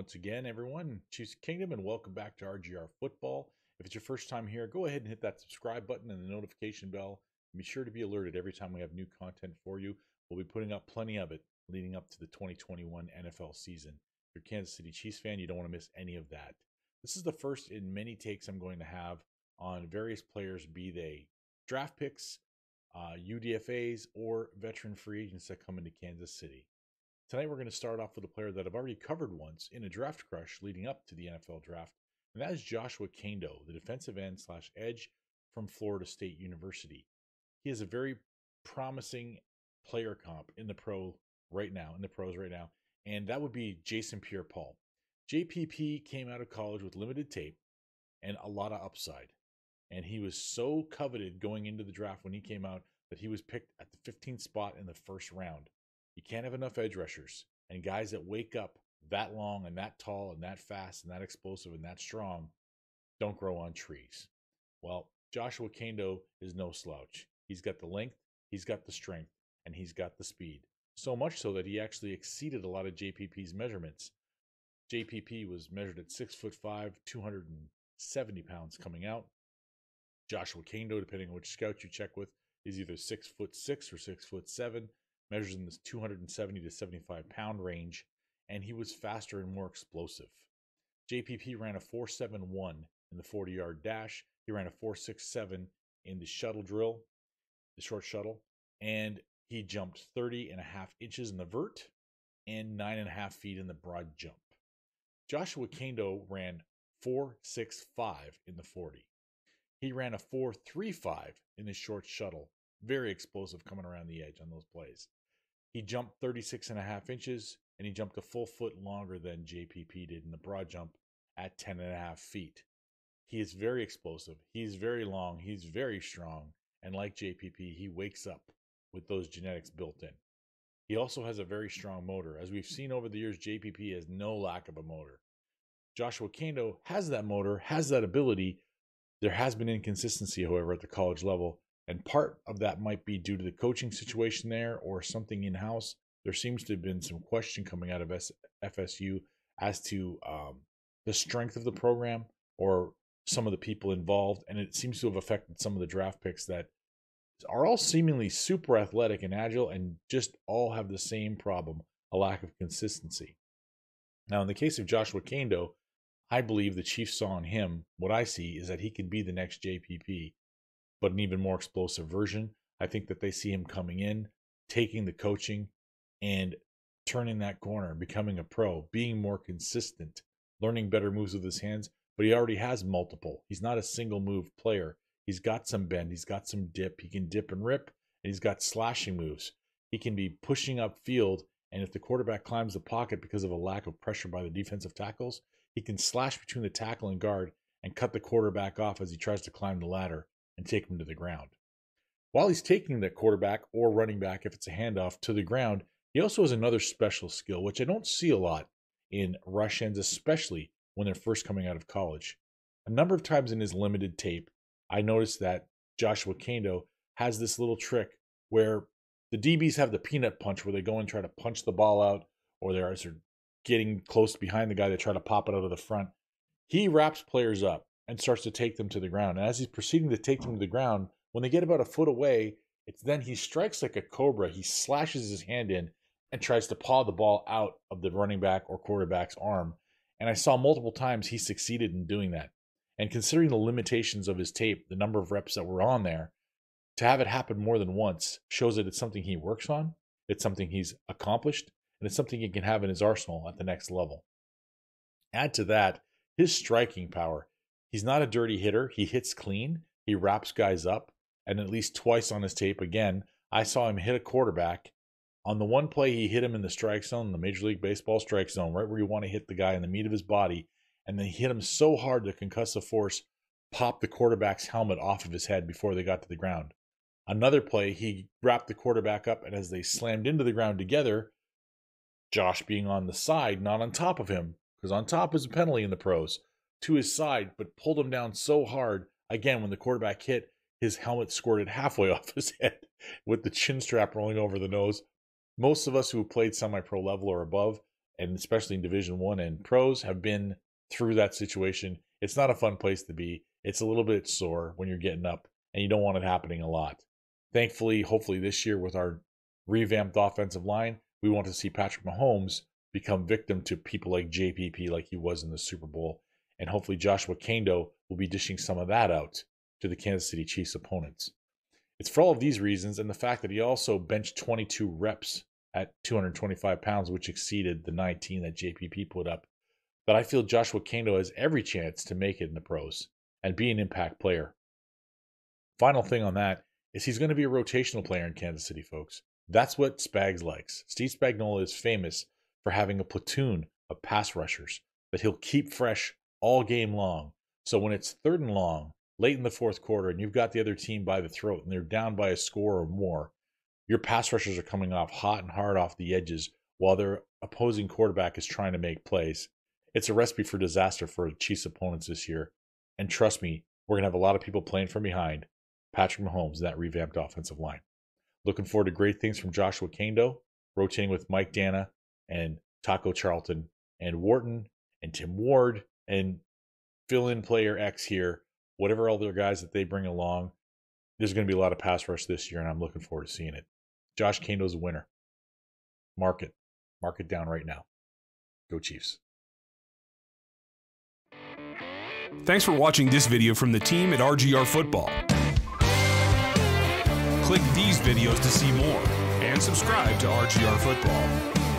once again, everyone. Chiefs Kingdom, and welcome back to RGR Football. If it's your first time here, go ahead and hit that subscribe button and the notification bell. Be sure to be alerted every time we have new content for you. We'll be putting up plenty of it leading up to the 2021 NFL season. If you're a Kansas City Chiefs fan, you don't want to miss any of that. This is the first in many takes I'm going to have on various players, be they draft picks, UDFAs, or veteran free agents that come into Kansas City. Tonight we're going to start off with a player that I've already covered once in a draft crush leading up to the NFL draft, and that is Joshua Kaindoh, the defensive end slash edge from Florida State University. He is a very promising player comp in the pros right now, and that would be Jason Pierre-Paul. JPP came out of college with limited tape and a lot of upside, and he was so coveted going into the draft when he came out that he was picked at the 15th spot in the first round. You can't have enough edge rushers and guys that wake up that long and that tall and that fast and that explosive and that strong don't grow on trees. Well, Joshua Kaindoh is no slouch. He's got the length, he's got the strength, and he's got the speed. So much so that he actually exceeded a lot of JPP's measurements. JPP was measured at 6'5", 270 pounds coming out. Joshua Kaindoh, depending on which scout you check with, is either 6'6" or 6'7". Measures in this 270 to 75 pound range, and he was faster and more explosive. JPP ran a 4.71 in the 40-yard dash. He ran a 4.67 in the shuttle drill, the short shuttle, and he jumped 30.5 inches in the vert and 9.5 feet in the broad jump. Joshua Kaindoh ran 4.65 in the 40. He ran a 4.35 in the short shuttle, very explosive coming around the edge on those plays. He jumped 36.5 inches, and he jumped a full foot longer than JPP did in the broad jump at 10.5 feet. He is very explosive. He's very long. He's very strong. And like JPP, he wakes up with those genetics built in. He also has a very strong motor. As we've seen over the years, JPP has no lack of a motor. Joshua Kaindoh has that motor, has that ability. There has been inconsistency, however, at the college level. And part of that might be due to the coaching situation there or something in-house. There seems to have been some question coming out of FSU as to the strength of the program or some of the people involved. And it seems to have affected some of the draft picks that are all seemingly super athletic and agile and just all have the same problem, a lack of consistency. Now, in the case of Joshua Kaindoh, I believe the Chiefs saw in him, what I see is that he could be the next JPP, but an even more explosive version. I think that they see him coming in, taking the coaching, and turning that corner, becoming a pro, being more consistent, learning better moves with his hands, but he already has multiple. He's not a single move player. He's got some bend, he's got some dip, he can dip and rip, and he's got slashing moves. He can be pushing upfield, and if the quarterback climbs the pocket because of a lack of pressure by the defensive tackles, he can slash between the tackle and guard and cut the quarterback off as he tries to climb the ladder and take him to the ground. While he's taking the quarterback or running back, if it's a handoff, to the ground, he also has another special skill, which I don't see a lot in rush ends, especially when they're first coming out of college. A number of times in his limited tape, I noticed that Joshua Kaindoh has this little trick where the DBs have the peanut punch where they go and try to punch the ball out, or they're getting close behind the guy, they try to pop it out of the front. He wraps players up and starts to take them to the ground. And as he's proceeding to take them to the ground, when they get about a foot away, it's then he strikes like a cobra. He slashes his hand in and tries to paw the ball out of the running back or quarterback's arm. And I saw multiple times he succeeded in doing that. And considering the limitations of his tape, the number of reps that were on there, to have it happen more than once shows that it's something he works on, it's something he's accomplished, and it's something he can have in his arsenal at the next level. Add to that, his striking power. He's not a dirty hitter. He hits clean. He wraps guys up. And at least twice on his tape, again, I saw him hit a quarterback. On the one play, he hit him in the strike zone, the Major League Baseball strike zone, right where you want to hit the guy in the meat of his body. And then he hit him so hard the concussive force popped the quarterback's helmet off of his head before they got to the ground. Another play, he wrapped the quarterback up, and as they slammed into the ground together, Josh being on the side, not on top of him, because on top is a penalty in the pros, to his side, but pulled him down so hard, again, when the quarterback hit, his helmet squirted halfway off his head with the chin strap rolling over the nose. Most of us who played semi-pro level or above and especially in Division I and pros, have been through that situation. It's not a fun place to be. It's a little bit sore when you're getting up, and you don't want it happening a lot. Thankfully, hopefully this year with our revamped offensive line, we want to see Patrick Mahomes become victim to people like JPP like he was in the Super Bowl. And hopefully Joshua Kaindoh will be dishing some of that out to the Kansas City Chiefs opponents. It's for all of these reasons and the fact that he also benched 22 reps at 225 pounds, which exceeded the 19 that JPP put up, that I feel Joshua Kaindoh has every chance to make it in the pros and be an impact player. Final thing on that is he's going to be a rotational player in Kansas City, folks. That's what Spags likes. Steve Spagnuolo is famous for having a platoon of pass rushers that he'll keep fresh all game long. So when it's third and long, late in the fourth quarter, and you've got the other team by the throat and they're down by a score or more, your pass rushers are coming off hot and hard off the edges while their opposing quarterback is trying to make plays. It's a recipe for disaster for Chiefs opponents this year. And trust me, we're going to have a lot of people playing from behind Patrick Mahomes and that revamped offensive line. Looking forward to great things from Joshua Kaindoh, rotating with Mike Danna and Taco Charlton and Wharton and Tim Ward and fill-in player X here, whatever other guys that they bring along. There's going to be a lot of pass rush this year, and I'm looking forward to seeing it. Josh Kaindoh's a winner. Mark it. Mark it down right now. Go Chiefs. Thanks for watching this video from the team at RGR Football. Click these videos to see more, and subscribe to RGR Football.